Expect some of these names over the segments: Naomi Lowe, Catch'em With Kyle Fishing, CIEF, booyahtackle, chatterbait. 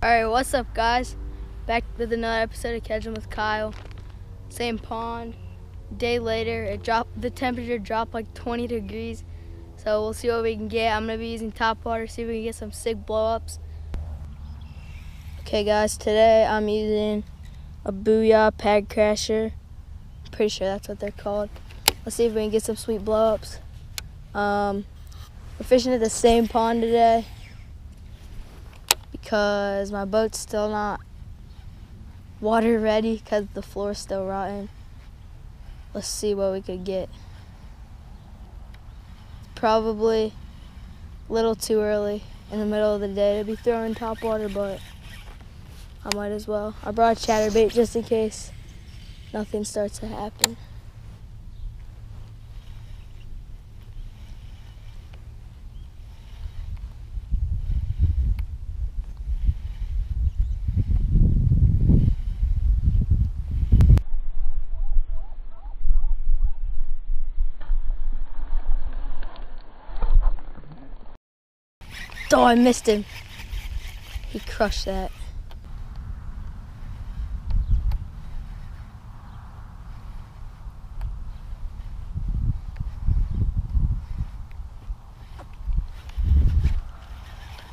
Alright, what's up guys? Back with another episode of Catching with Kyle. Same pond. Day later, the temperature dropped like 20 degrees. So we'll see what we can get. I'm going to be using top water, see if we can get some sick blow-ups. Okay guys, today I'm using a Booyah Pad Crasher. I'm pretty sure that's what they're called. Let's see if we can get some sweet blow-ups. We're fishing at the same pond today, because my boat's still not water ready because the floor's still rotten. Let's see what we could get. It's probably a little too early in the middle of the day to be throwing top water, but I might as well. I brought a chatterbait just in case nothing starts to happen. Oh, I missed him. He crushed that.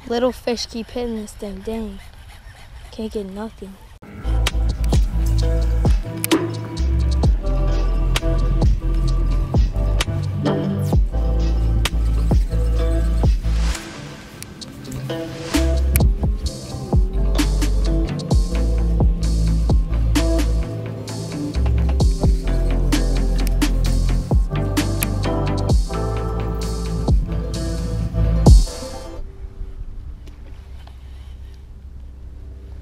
Little fish keep hitting this thing, dang. Can't get nothing.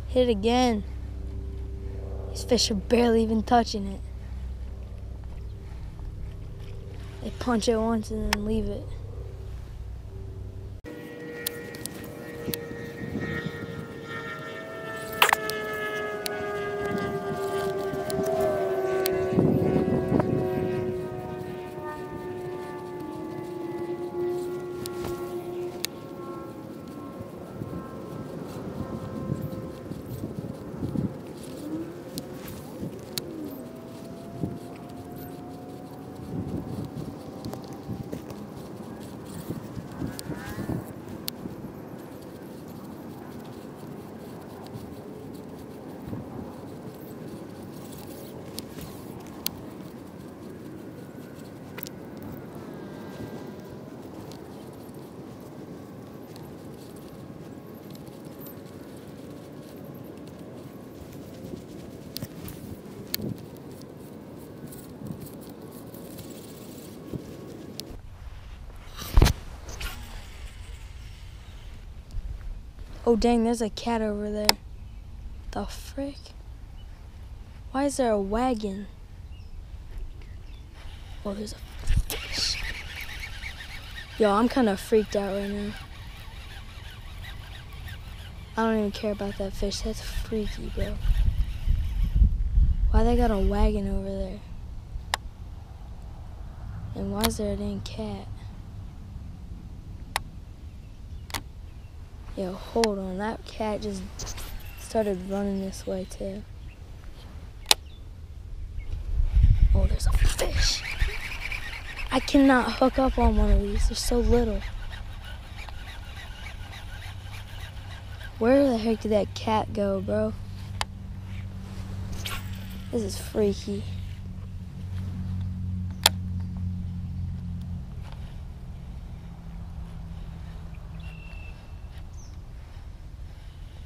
Hit it again. These fish are barely even touching it. They punch it once and then leave it. Oh dang, there's a cat over there. The frick? Why is there a wagon? Oh, there's a fish. Yo, I'm kind of freaked out right now. I don't even care about that fish. That's freaky, bro. Why they got a wagon over there? And why is there a dang cat? Yo, hold on, that cat just started running this way too. Oh, there's a fish. I cannot hook up on one of these, they're so little. Where the heck did that cat go, bro? This is freaky.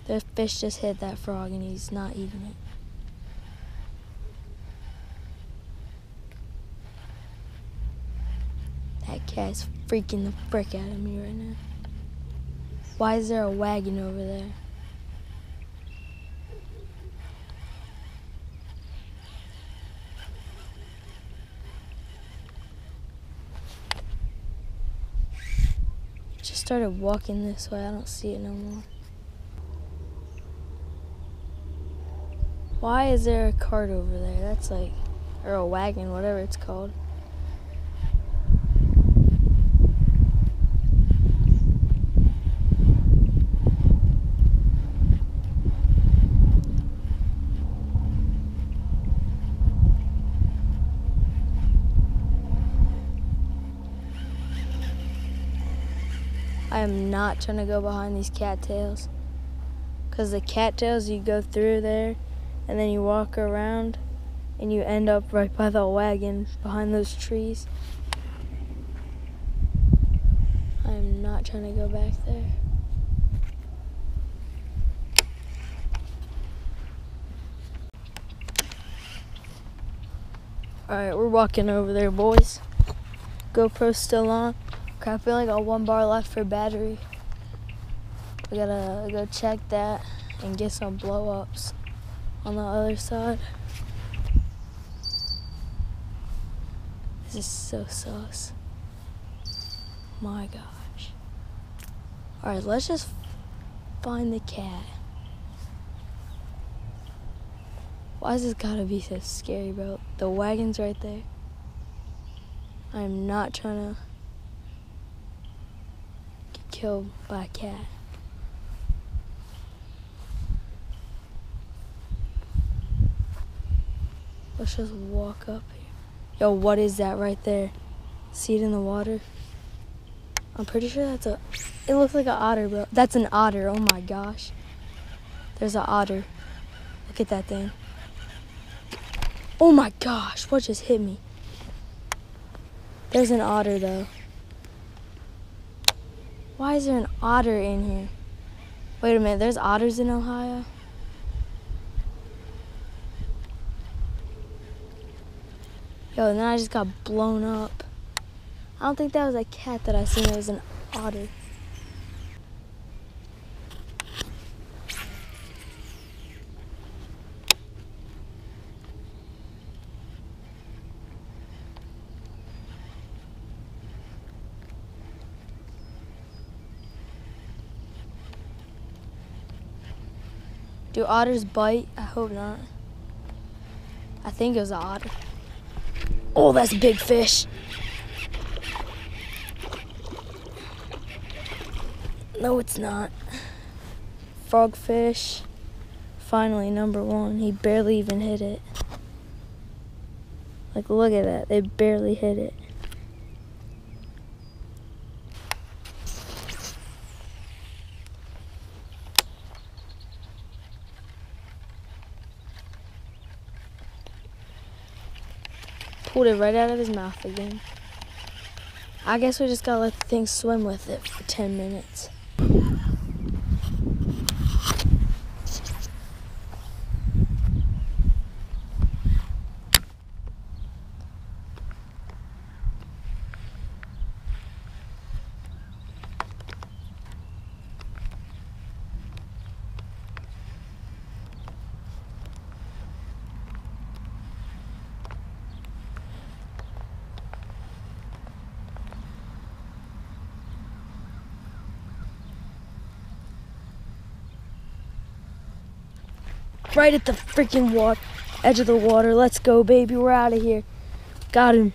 The fish just hit that frog and he's not eating it. That cat's freaking the frick out of me right now. Why is there a wagon over there? It just started walking this way. I don't see it no more. Why is there a cart over there? That's like, or a wagon, whatever it's called. I am not trying to go behind these cattails, because the cattails, you go through there and then you walk around and you end up right by the wagon behind those trees. I am not trying to go back there. Alright, we're walking over there, boys. GoPro's still on. Crap, we only got one bar left for battery. We gotta go check that and get some blow-ups on the other side. This is so sus. My gosh. Alright, let's just find the cat. Why is this gotta be so scary, bro? The wagon's right there. I'm not trying to get killed by a cat. Let's just walk up here. Yo, what is that right there? See it in the water? I'm pretty sure that's a... It looks like an otter, bro. That's an otter. Oh my gosh. There's an otter. Look at that thing. Oh my gosh, what just hit me? There's an otter though. Why is there an otter in here? Wait a minute, there's otters in Ohio? Yo, and then I just got blown up. I don't think that was a cat that I seen, it was an otter. Do otters bite? I hope not. I think it was an otter. Oh, that's a big fish. No, it's not. Frogfish. Finally, number one. He barely even hit it. Like, look at that. They barely hit it. Pulled it right out of his mouth again. I guess we just gotta let the thing swim with it for 10 minutes. Right at the freaking water, edge of the water. Let's go, baby. We're out of here. Got him.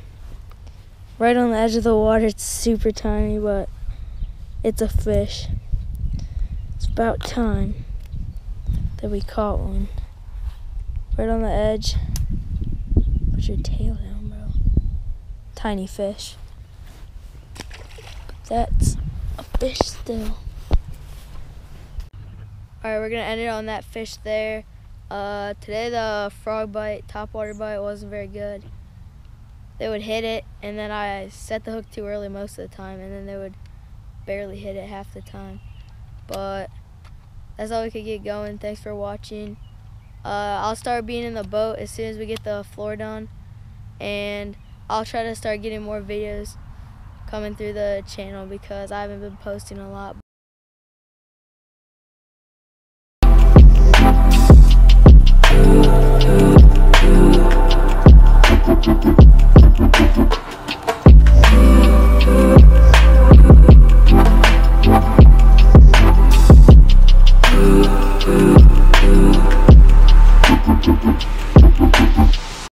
Right on the edge of the water. It's super tiny, but it's a fish. It's about time that we caught one. Right on the edge. Put your tail down, bro. Tiny fish. But that's a fish still. Alright, we're gonna end it on that fish there. Today the frog bite, topwater bite wasn't very good. They would hit it, and then I set the hook too early most of the time, and then they would barely hit it half the time. But that's all we could get going. Thanks for watching. I'll start being in the boat as soon as we get the floor done, and I'll try to start getting more videos coming through the channel because I haven't been posting a lot.